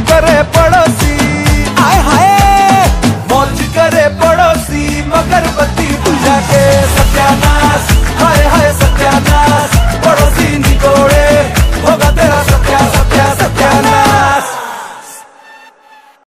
करे